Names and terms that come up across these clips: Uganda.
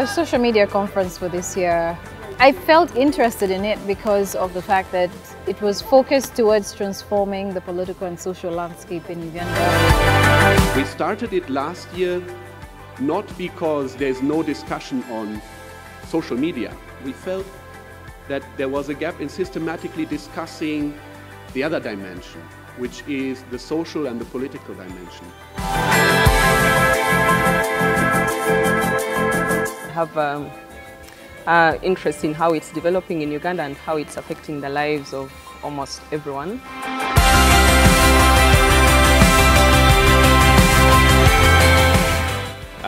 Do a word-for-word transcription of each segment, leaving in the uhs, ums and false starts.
A social media conference for this year. I felt interested in it because of the fact that it was focused towards transforming the political and social landscape in Uganda. We started it last year not because there's no discussion on social media. We felt that there was a gap in systematically discussing the other dimension, which is the social and the political dimension. I have um, Uh, interest in how it's developing in Uganda and how it's affecting the lives of almost everyone.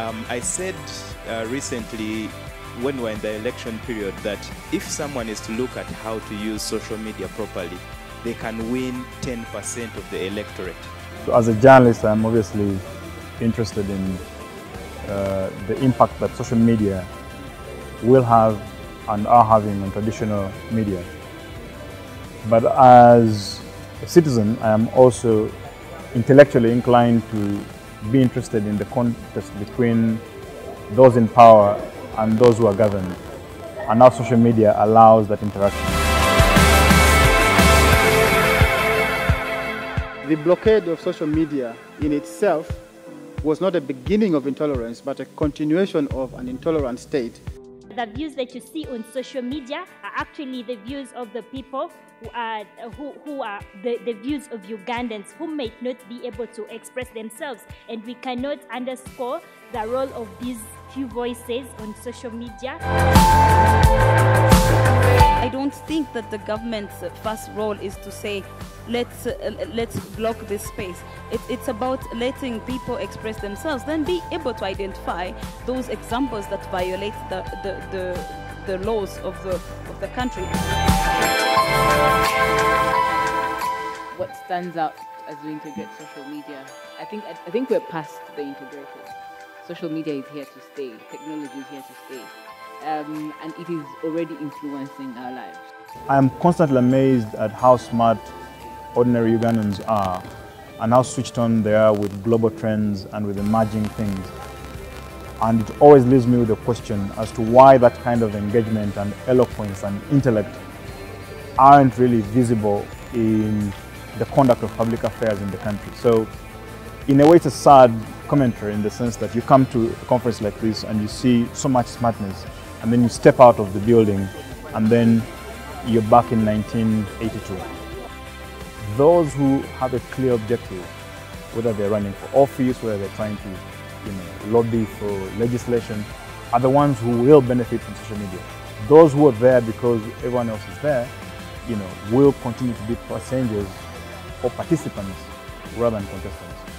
Um, I said uh, recently when we were in the election period that if someone is to look at how to use social media properly, they can win ten percent of the electorate. So as a journalist, I'm obviously interested in uh, the impact that social media will have and are having on traditional media. But as a citizen, I am also intellectually inclined to be interested in the contest between those in power and those who are governed, and now social media allows that interaction. The blockade of social media in itself was not a beginning of intolerance, but a continuation of an intolerant state. The views that you see on social media are actually the views of the people who are, who, who are the, the views of Ugandans who might not be able to express themselves. And we cannot underscore the role of these few voices on social media. I don't think that the government's first role is to say, let's, uh, let's block this space. It, it's about letting people express themselves, then be able to identify those examples that violate the, the, the, the laws of the, of the country. What stands out as we integrate social media? I think, I think we're past the integrated. Social media is here to stay. Technology is here to stay. Um, and it is already influencing our lives. I am constantly amazed at how smart ordinary Ugandans are and how switched on they are with global trends and with emerging things. And it always leaves me with a question as to why that kind of engagement and eloquence and intellect aren't really visible in the conduct of public affairs in the country. So, in a way, it's a sad commentary in the sense that you come to a conference like this and you see so much smartness, and then you step out of the building and then you're back in nineteen eighty-two. Those who have a clear objective, whether they're running for office, whether they're trying to you know, lobby for legislation, are the ones who will benefit from social media. Those who are there because everyone else is there, you know, will continue to be passengers or participants rather than contestants.